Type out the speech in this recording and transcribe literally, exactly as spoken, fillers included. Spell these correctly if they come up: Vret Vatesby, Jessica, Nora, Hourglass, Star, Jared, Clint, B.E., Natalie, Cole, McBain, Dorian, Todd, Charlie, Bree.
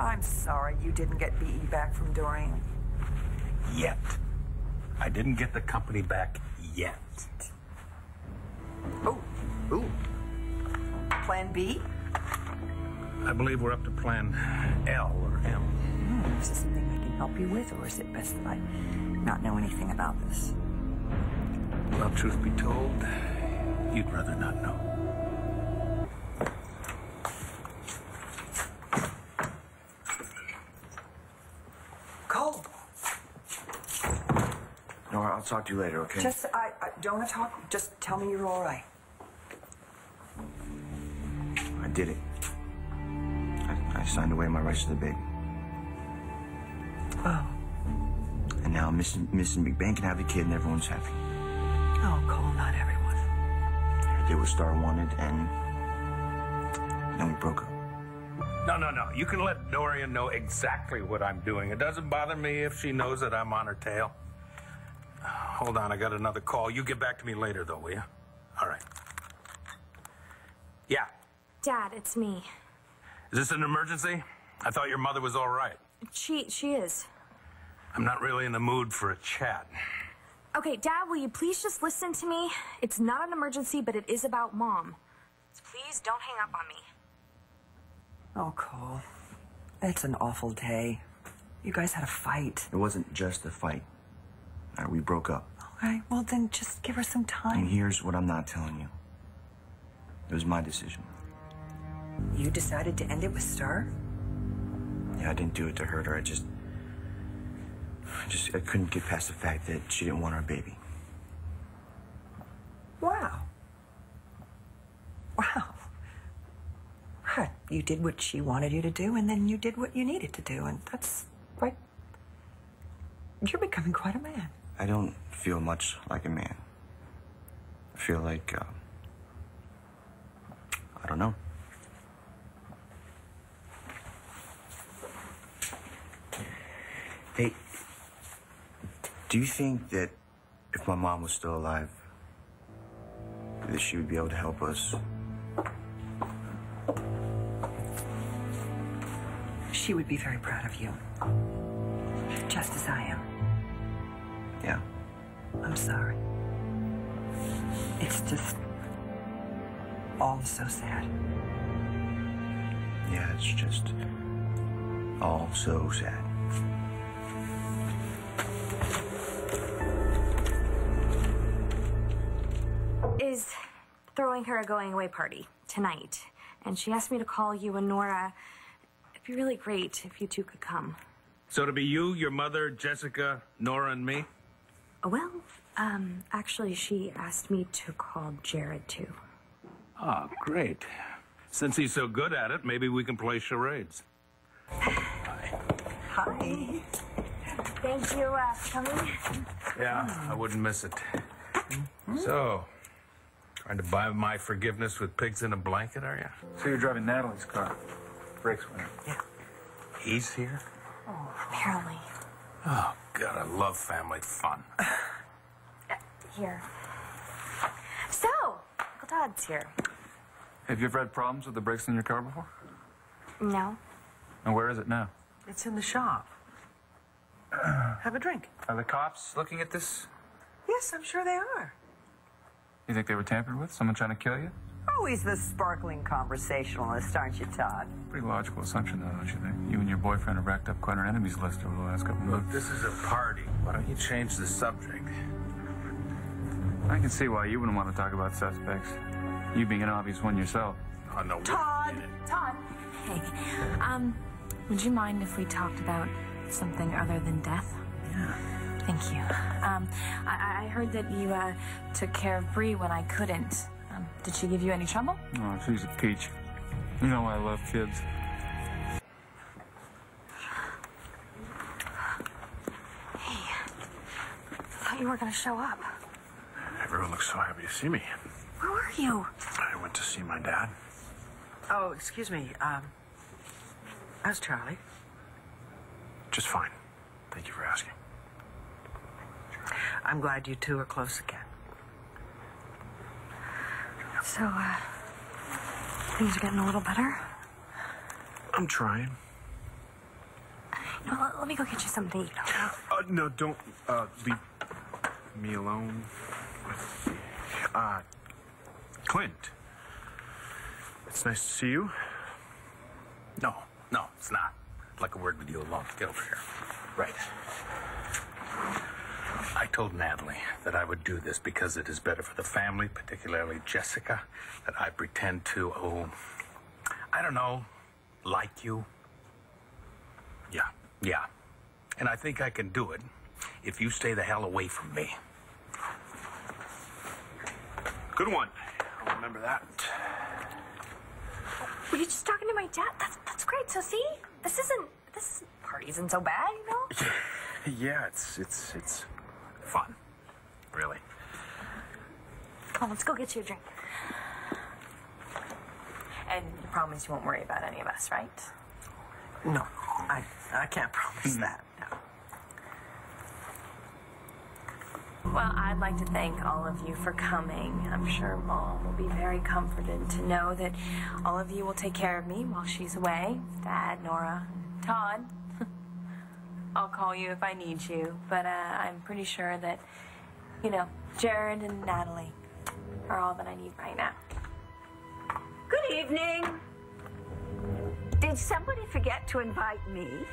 I'm sorry you didn't get B E back from Dorian. Yet. I didn't get the company back yet. Oh. Ooh. Plan B? I believe we're up to plan L or M. Mm, is this something I can help you with, or is it best that I not know anything about this? Well, truth be told, you'd rather not know. Cole! Nora, I'll talk to you later, okay? Just, I, I don't want to talk. Just tell me you're all right. I did it. I, I signed away my rights to the baby. Oh. And now Missus McBain can have the kid and everyone's happy. Oh, Cole, not everyone. I did what Star wanted, and then we broke up. No, no, no. You can let Dorian know exactly what I'm doing. It doesn't bother me if she knows that I'm on her tail. Hold on, I got another call. You get back to me later, though, will you? All right. Yeah. Dad, it's me. Is this an emergency? I thought your mother was all right. She, she is. I'm not really in the mood for a chat. Okay, Dad, will you please just listen to me? It's not an emergency, but it is about Mom. So please don't hang up on me. Oh, Cole. It's an awful day. You guys had a fight. It wasn't just a fight. All right, we broke up. All right, well, then just give her some time. And here's what I'm not telling you. It was my decision. You decided to end it with Star? Yeah, I didn't do it to hurt her. I just... I just I couldn't get past the fact that she didn't want our baby. Wow. Wow. Right. You did what she wanted you to do, and then you did what you needed to do, and that's right. You're becoming quite a man. I don't feel much like a man. I feel like, uh, I don't know. Hey, do you think that if my mom was still alive, that she would be able to help us? She would be very proud of you. Just as I am. Yeah. I'm sorry. It's just all so sad. Yeah, it's just all so sad. Is throwing her a going away party tonight, and she asked me to call you and Nora. It'd be really great if you two could come. So it'll be you, your mother, Jessica, Nora, and me? Well, um, actually, she asked me to call Jared, too. Ah, oh, great. Since he's so good at it, maybe we can play charades. Hi. Hi. Thank you uh, for coming. Yeah, I wouldn't miss it. Mm-hmm. So... trying to buy my forgiveness with pigs in a blanket, are you? So you're driving Natalie's car. Brakes went out. Yeah. He's here? Oh, apparently. Oh, God, I love family fun. uh, here. So, Uncle Todd's here. Have you ever had problems with the brakes in your car before? No. And where is it now? It's in the shop. Have a drink. Are the cops looking at this? Yes, I'm sure they are. You think they were tampered with? Someone trying to kill you? Always the sparkling conversationalist, aren't you, Todd? Pretty logical assumption, though, don't you think? You and your boyfriend have racked up quite an enemies list over the last couple of months. Look, this is a party. Why don't you change the subject? I can see why you wouldn't want to talk about suspects. You being an obvious one yourself. Oh, no. Todd! Todd! Hey, um, would you mind if we talked about something other than death? Yeah. Thank you. Um, I, I heard that you uh, took care of Bree when I couldn't. Um, did she give you any trouble? Oh, she's a peach. You know I love kids. Hey, I thought you were going to show up. Everyone looks so happy to see me. Where were you? I went to see my dad. Oh, excuse me. Um, how's Charlie? Just fine. Thank you for asking. I'm glad you two are close again. So, uh, things are getting a little better? I'm trying. Well, let me go get you something to eat. Uh, no, don't uh, leave me alone. Uh, Clint, it's nice to see you. No, no, it's not. I'd like a word with you alone. Get over here. Right. I told Natalie that I would do this because it is better for the family, particularly Jessica, that I pretend to, oh, I don't know, like you. Yeah, yeah. And I think I can do it if you stay the hell away from me. Good one. I'll remember that. Were you just talking to my dad? That's, that's great. So see, this isn't, this party isn't so bad, you know? Yeah, it's, it's, it's fun. Really. Come on, let's go get you a drink. And you promise you won't worry about any of us, right? No, I, I can't promise that, no. Well, I'd like to thank all of you for coming. I'm sure Mom will be very comforted to know that all of you will take care of me while she's away. Dad, Nora, Todd. I'll call you if I need you, but uh, I'm pretty sure that, you know, Jared and Natalie are all that I need right now. Good evening. Did somebody forget to invite me?